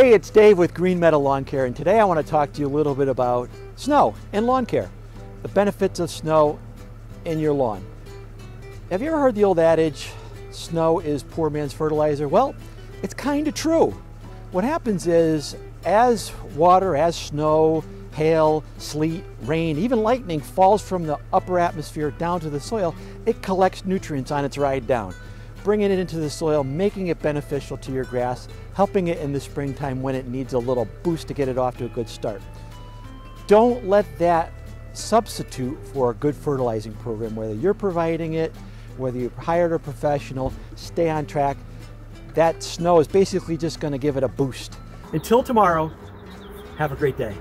Hey, it's Dave with Green Meadow Lawn Care, and today I want to talk to you a little bit about snow and lawn care, the benefits of snow in your lawn. Have you ever heard the old adage, snow is poor man's fertilizer? Well, it's kind of true. What happens is, as water, as snow, hail, sleet, rain, even lightning falls from the upper atmosphere down to the soil, it collects nutrients on its ride down, bringing it into the soil, making it beneficial to your grass, helping it in the springtime when it needs a little boost to get it off to a good start. Don't let that substitute for a good fertilizing program, whether you're providing it, whether you've hired a professional. Stay on track. That snow is basically just going to give it a boost. Until tomorrow, have a great day.